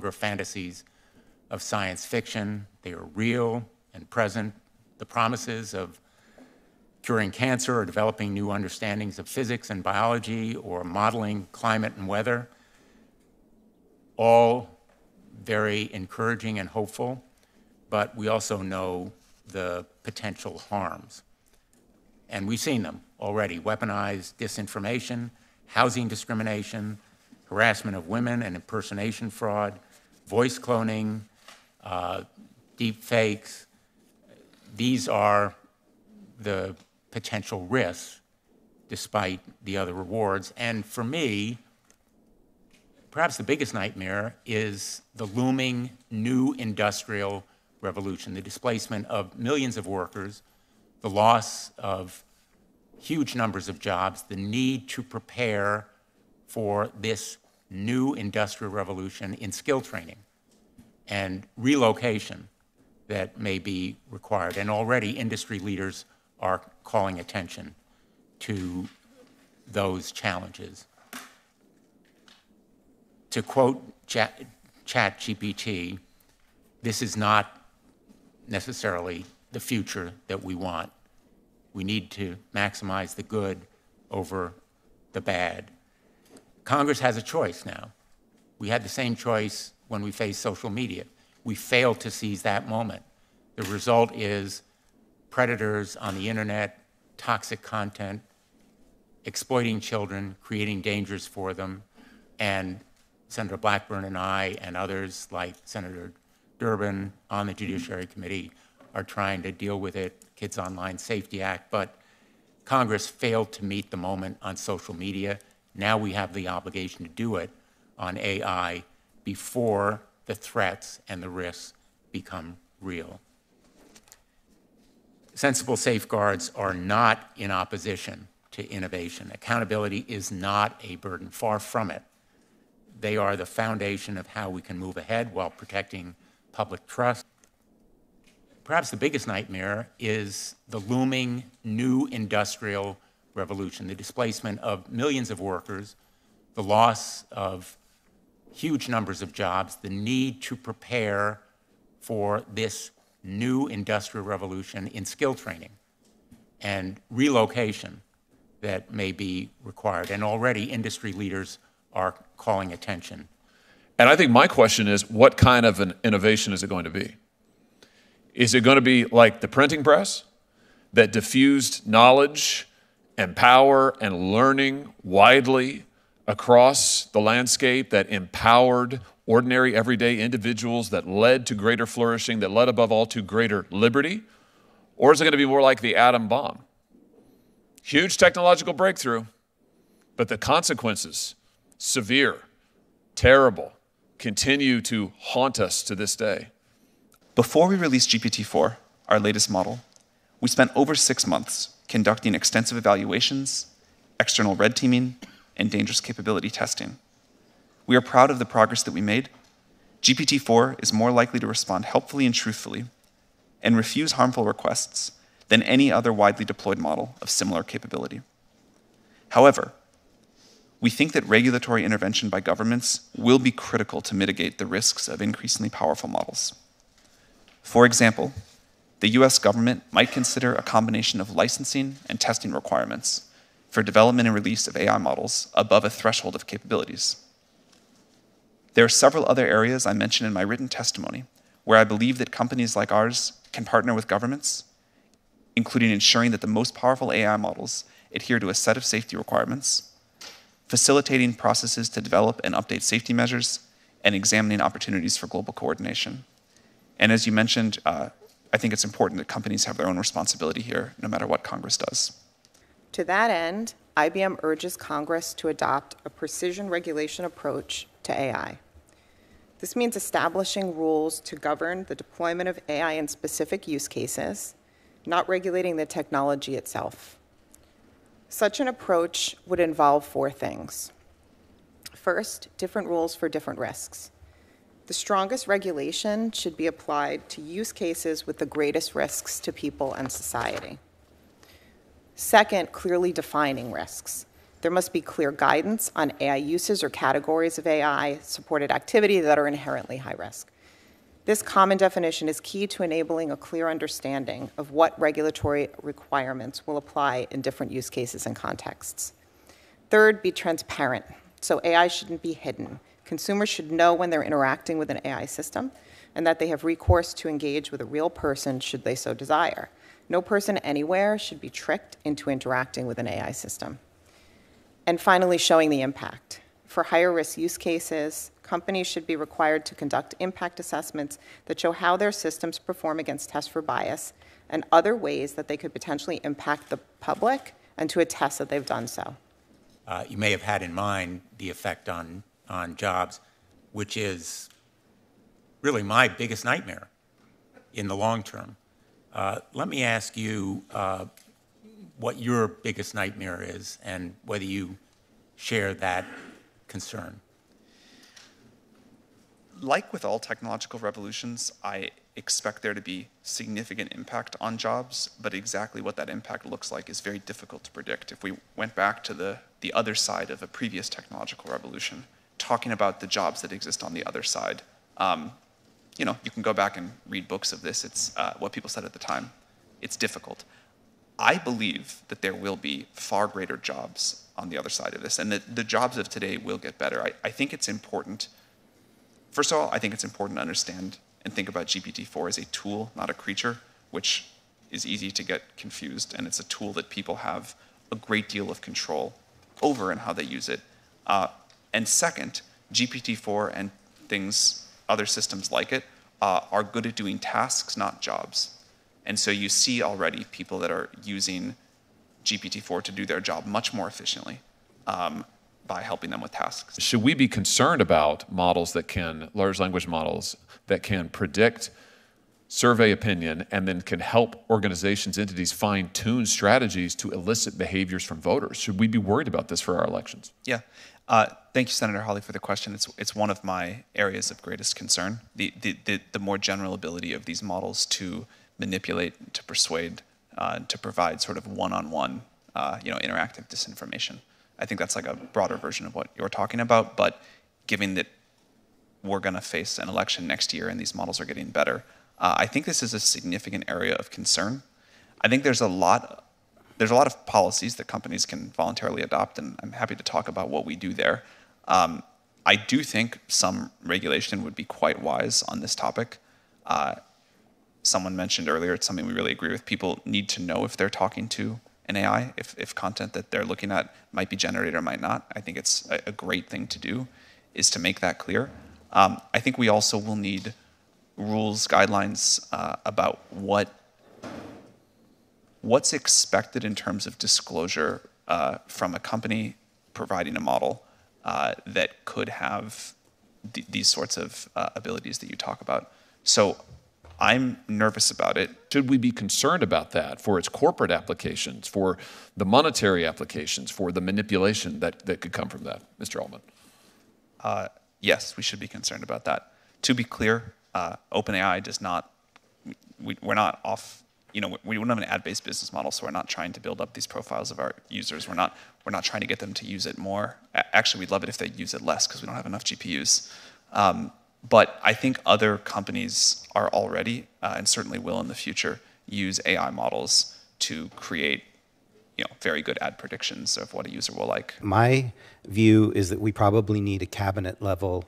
longer fantasies of science fiction. They are real and present. The promises of curing cancer or developing new understandings of physics and biology or modeling climate and weather, all very encouraging and hopeful, but we also know the potential harms. And we've seen them already: weaponized disinformation, housing discrimination, harassment of women and impersonation fraud, voice cloning, deep fakes. These are the potential risks despite the other rewards. And for me, perhaps the biggest nightmare is the looming new industrial revolution, the displacement of millions of workers, the loss of huge numbers of jobs, the need to prepare for this new industrial revolution in skill training and relocation that may be required. And already industry leaders are calling attention to those challenges. To quote ChatGPT, this is not necessarily the future that we want. We need to maximize the good over the bad. Congress has a choice now. We had the same choice when we faced social media. We failed to seize that moment. The result is predators on the internet, toxic content, exploiting children, creating dangers for them, and Senator Blackburn and I and others like Senator Durbin on the Judiciary Committee are trying to deal with it, Kids Online Safety Act, but Congress failed to meet the moment on social media. Now we have the obligation to do it on AI before the threats and the risks become real. Sensible safeguards are not in opposition to innovation. Accountability is not a burden, far from it. They are the foundation of how we can move ahead while protecting public trust. Perhaps the biggest nightmare is the looming new industrial revolution, the displacement of millions of workers, the loss of huge numbers of jobs, the need to prepare for this new industrial revolution in skill training and relocation that may be required. And already industry leaders are calling attention. And I think my question is, what kind of an innovation is it going to be? Is it going to be like the printing press that diffused knowledge and power and learning widely across the landscape, that empowered ordinary everyday individuals, that led to greater flourishing, that led above all to greater liberty? Or is it going to be more like the atom bomb? Huge technological breakthrough, but the consequences, severe, terrible, continue to haunt us to this day. Before we released GPT-4, our latest model, we spent over 6 months conducting extensive evaluations, external red teaming, and dangerous capability testing. We are proud of the progress that we made. GPT-4 is more likely to respond helpfully and truthfully and refuse harmful requests than any other widely deployed model of similar capability. However, we think that regulatory intervention by governments will be critical to mitigate the risks of increasingly powerful models. For example, the US government might consider a combination of licensing and testing requirements for development and release of AI models above a threshold of capabilities. There are several other areas I mentioned in my written testimony where I believe that companies like ours can partner with governments, including ensuring that the most powerful AI models adhere to a set of safety requirements, facilitating processes to develop and update safety measures, and examining opportunities for global coordination. And as you mentioned, I think it's important that companies have their own responsibility here, no matter what Congress does. To that end, IBM urges Congress to adopt a precision regulation approach to AI. This means establishing rules to govern the deployment of AI in specific use cases, not regulating the technology itself. Such an approach would involve 4 things. First, different rules for different risks. The strongest regulation should be applied to use cases with the greatest risks to people and society. Second, clearly defining risks. There must be clear guidance on AI uses or categories of AI-supported activity that are inherently high risk. This common definition is key to enabling a clear understanding of what regulatory requirements will apply in different use cases and contexts. Third, be transparent. So AI shouldn't be hidden. Consumers should know when they're interacting with an AI system and that they have recourse to engage with a real person should they so desire. No person anywhere should be tricked into interacting with an AI system. And finally, showing the impact. For higher risk use cases, companies should be required to conduct impact assessments that show how their systems perform against tests for bias and other ways that they could potentially impact the public and to attest that they've done so. You may have had in mind the effect on jobs, which is really my biggest nightmare in the long term. Let me ask you what your biggest nightmare is and whether you share that concern. Like with all technological revolutions, I expect there to be significant impact on jobs, but exactly what that impact looks like is very difficult to predict. If we went back to the other side of a previous technological revolution, talking about the jobs that exist on the other side, you know, you can go back and read books of this. It's what people said at the time. It's difficult. I believe that there will be far greater jobs on the other side of this, and that the jobs of today will get better. I think it's important. First of all, I think it's important to understand and think about GPT-4 as a tool, not a creature, which is easy to get confused, and it's a tool that people have a great deal of control over and how they use it. And second, GPT-4 and things, other systems like it, are good at doing tasks, not jobs. And so you see already people that are using GPT-4 to do their job much more efficiently by helping them with tasks. Should we be concerned about models that can, large language models, that can predict survey opinion and then can help organizations, entities fine-tune strategies to elicit behaviors from voters? Should we be worried about this for our elections? Yeah. Thank you, Senator Hawley, for the question. It's one of my areas of greatest concern, the more general ability of these models to manipulate, to persuade, to provide sort of one-on-one, you know, interactive disinformation. I think that's like a broader version of what you're talking about, but given that we're going to face an election next year and these models are getting better, I think this is a significant area of concern. I think there's a lot of policies that companies can voluntarily adopt, and I'm happy to talk about what we do there. I do think some regulation would be quite wise on this topic. Someone mentioned earlier, it's something we really agree with. People need to know if they're talking to an AI, if content that they're looking at might be generated or might not. I think it's a great thing to do, is to make that clear. I think we also will need rules, guidelines about what's expected in terms of disclosure from a company providing a model that could have these sorts of abilities that you talk about. So I'm nervous about it. Should we be concerned about that for its corporate applications, for the monetary applications, for the manipulation that could come from that? Mr. Altman. Yes, we should be concerned about that. To be clear, OpenAI does not, we're not off, you know, we don't have an ad-based business model, so we're not trying to build up these profiles of our users. We're not trying to get them to use it more. Actually, we'd love it if they use it less because we don't have enough GPUs. But I think other companies are already, and certainly will in the future, use AI models to create, you know, very good ad predictions of what a user will like. My view is that we probably need a cabinet-level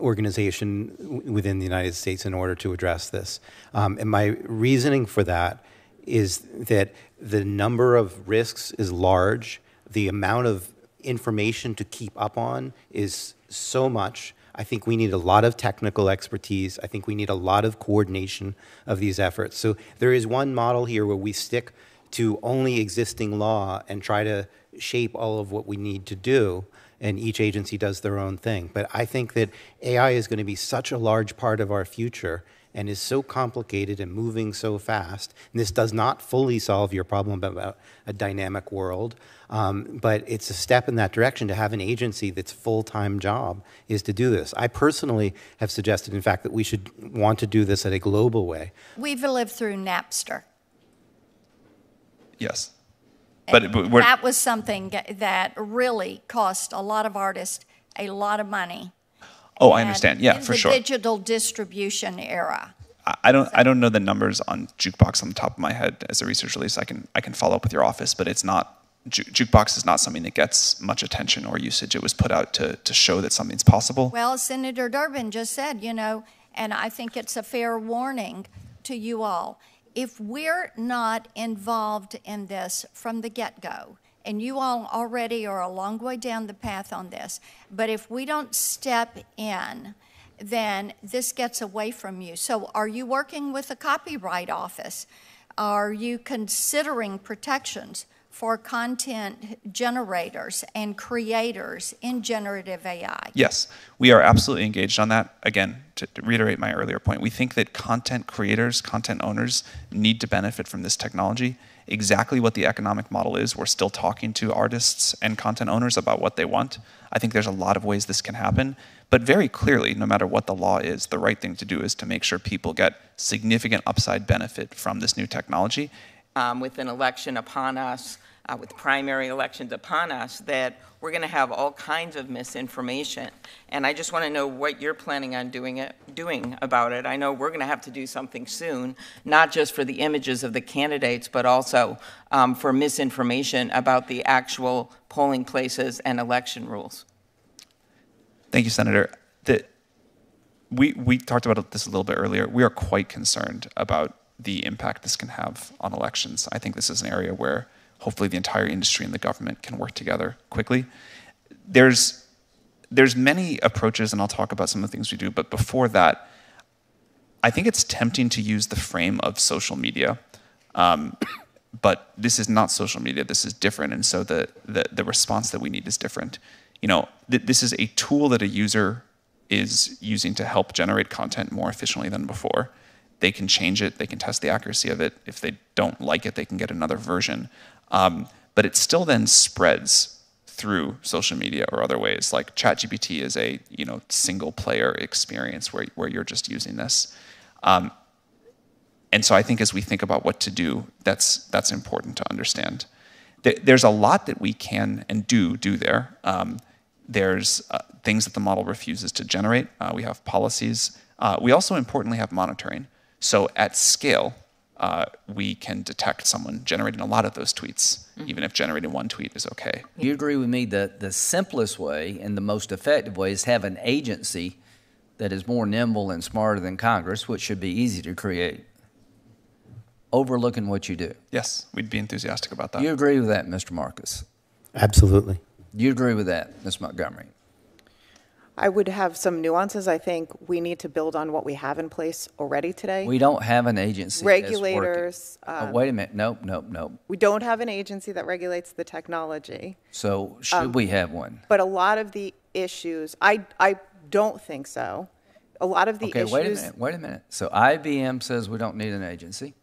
organization within the United States in order to address this. And my reasoning for that is that the number of risks is large. The amount of information to keep up on is so much. I think we need a lot of technical expertise. I think we need a lot of coordination of these efforts. So there is one model here where we stick to only existing law and try to shape all of what we need to do, and each agency does their own thing. But I think that AI is going to be such a large part of our future and is so complicated and moving so fast. And this does not fully solve your problem about a dynamic world, but it's a step in that direction. To have an agency that's full-time job is to do this. I personally have suggested, in fact, that we should want to do this at a global way. We've lived through Napster. Yes. But that was something that really cost a lot of artists a lot of money. Oh, I understand. Yeah, for sure. In the digital distribution era. I don't know the numbers on Jukebox on the top of my head as a research release. I can follow up with your office, but it's not. Jukebox is not something that gets much attention or usage. It was put out to show that something's possible. Well, Senator Durbin just said, you know, and I think it's a fair warning to you all. If we're not involved in this from the get-go, and you all already are a long way down the path on this, but if we don't step in, then this gets away from you. So are you working with the Copyright Office? Are you considering protections for content generators and creators in generative AI? Yes, we are absolutely engaged on that. Again, to reiterate my earlier point, we think that content creators, content owners need to benefit from this technology. Exactly what the economic model is, we're still talking to artists and content owners about what they want. I think there's a lot of ways this can happen, but very clearly, no matter what the law is, the right thing to do is to make sure people get significant upside benefit from this new technology. With an election upon us, with primary elections upon us, that we're going to have all kinds of misinformation. And I just want to know what you're planning on doing about it. I know we're going to have to do something soon, not just for the images of the candidates, but also for misinformation about the actual polling places and election rules. Thank you, Senator. We talked about this a little bit earlier. We are quite concerned about the impact this can have on elections. I think this is an area where hopefully the entire industry and the government can work together quickly. There's many approaches, and I'll talk about some of the things we do, but before that, I think it's tempting to use the frame of social media, but this is not social media, this is different, and so the response that we need is different. You know, this is a tool that a user is using to help generate content more efficiently than before. They can change it, they can test the accuracy of it. If they don't like it, they can get another version. But it still then spreads through social media or other ways. Like ChatGPT is a single player experience where you're just using this. And so I think as we think about what to do, that's important to understand. There's a lot that we can and do there. There's things that the model refuses to generate. We have policies. We also importantly have monitoring. So at scale, we can detect someone generating a lot of those tweets, even if generating one tweet is okay. You agree with me that the simplest way and the most effective way is have an agency that is more nimble and smarter than Congress, which should be easy to create, overlooking what you do. Yes, we'd be enthusiastic about that. You agree with that, Mr. Marcus? Absolutely. You agree with that, Ms. Montgomery? I would have some nuances. I think we need to build on what we have in place already today. We don't have an agency. Regulators. Oh, wait a minute. Nope, nope, nope. We don't have an agency that regulates the technology. So should we have one? But a lot of the issues, I don't think so. A lot of the issues. Okay, wait a minute. So IBM says we don't need an agency.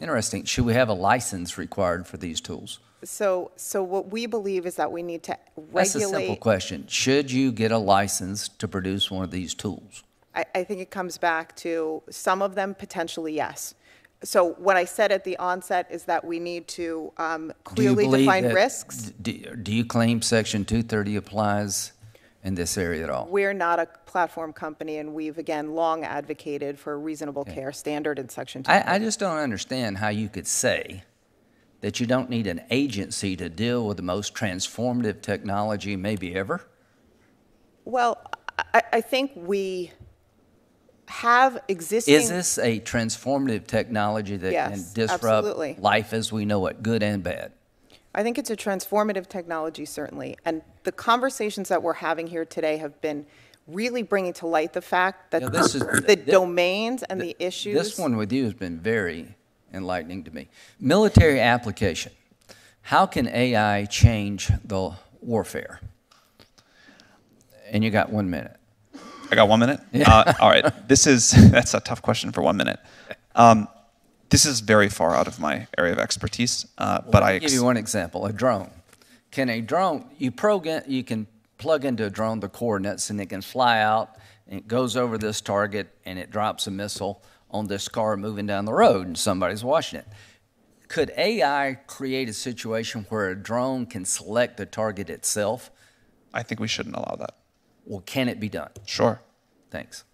Interesting. Should we have a license required for these tools? So what we believe is that we need to regulate. That's a simple question. Should you get a license to produce one of these tools? I think it comes back to some of them potentially, yes. So what I said at the onset is that we need to clearly define risks. Do you claim Section 230 applies in this area at all? We're not a platform company, and we've, again, long advocated for a reasonable care standard in Section 230. I just don't understand how you could say that you don't need an agency to deal with the most transformative technology maybe ever? Well, I think we have existing... Is this a transformative technology that can disrupt life as we know it, good and bad? I think it's a transformative technology, certainly. And the conversations that we're having here today have been really bringing to light the fact that domains and the issues... This one with you has been very... enlightening to me. Military application. How can AI change the warfare? And you got 1 minute. I got 1 minute? Yeah. All right. That's a tough question for 1 minute. This is very far out of my area of expertise, but I'll give you one example. A drone. Can a drone, you can plug into a drone the coordinates and it can fly out and it goes over this target and it drops a missile on this car moving down the road and somebody's watching it. Could AI create a situation where a drone can select the target itself? I think we shouldn't allow that. Well, can it be done? Sure. Thanks.